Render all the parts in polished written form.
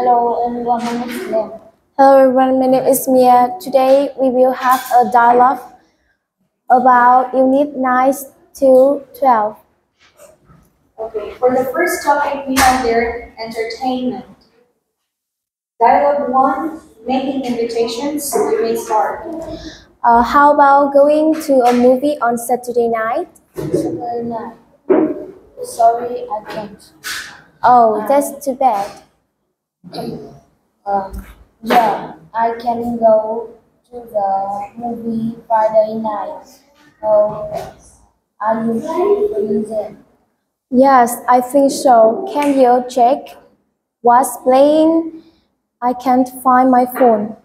Hello everyone, my name is Slen. Hello everyone, my name is Mie. Today we will have a dialogue about Unit 9 to 12. Okay, for the first topic we have there, entertainment. Dialogue 1, making invitations, you may start. How about going to a movie on Saturday night? Saturday night. Sorry, I can't. Oh, that's too bad. Yeah, I can go to the movie Friday night. Oh, are you free then? Yes, I think so. Can you check what's playing? I can't find my phone.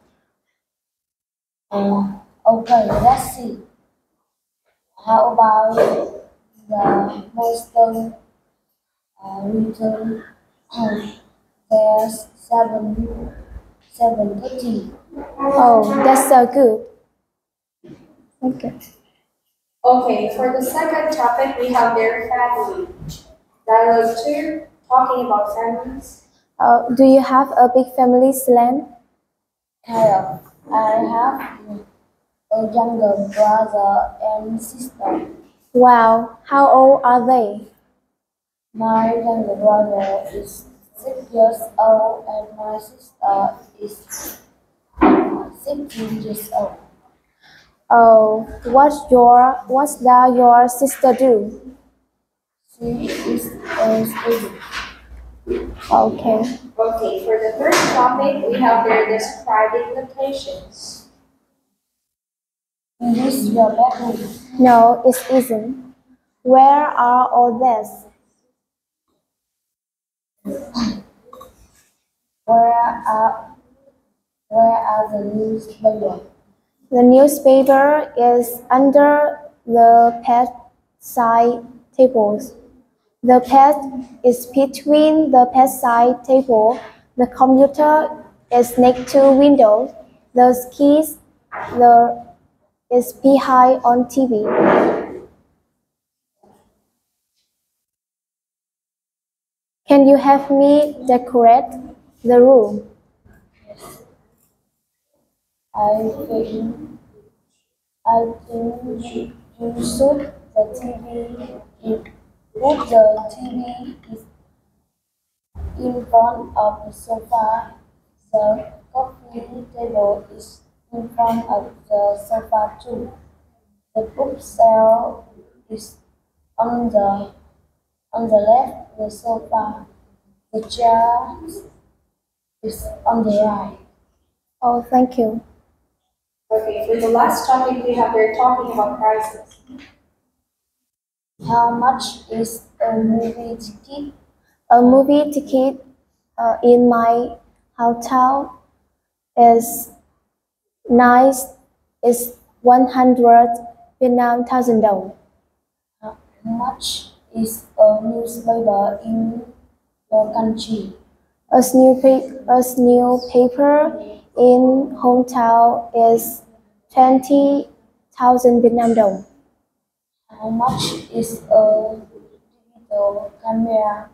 Okay, let's see. How about the monster return? There's 7:30. Oh, that's so good. Okay. Okay, for the second topic, we have their family. Dialogue 2, talking about families. Do you have a big family, Slen? Hello. I have a younger brother and sister. Wow, how old are they? My younger brother is 6 years old and my sister is 16 years old. Oh, what does your sister do? She is a student. Okay. Okay, for the third topic, we have their describing locations. Is this your bedroom? No, it isn't. Where are all these? Where are the newspaper? The newspaper is under the bedside tables. The pet is between the bedside table. The computer is next to windows. The keys is behind on TV. Can you help me decorate the room? Yes. I think you should the TV in. Put the TV in front of the sofa. The coffee table is in front of the sofa too. The bookshelf is on the left of the sofa. The chair is on the right. Oh, thank you. Okay, for the last topic we have, we're talking about prices. How much is a movie ticket? A movie ticket in my hotel is 100 Vietnam thousand dong. How much is a newspaper in your country? A newspaper in hometown is 20,000 Vietnam dong. How much is a digital camera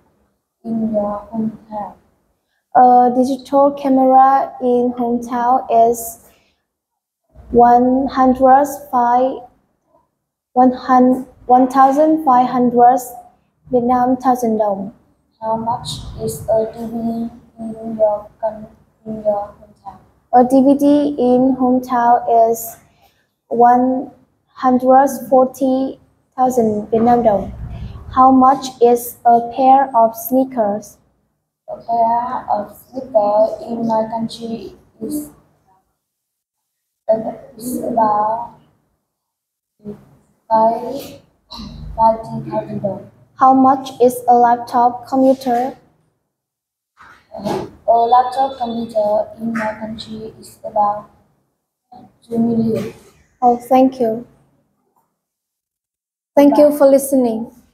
in your hometown? A digital camera in hometown is 1,500 Vietnam thousand dong. How much is a DVD in your hometown? A DVD in hometown is 140,000 Vietnam dong. How much is a pair of sneakers? A pair of sneakers in my country is about 50,000 dong. How much is a laptop computer? A laptop computer in my country is about 2 million. Oh, thank you. Thank you for listening.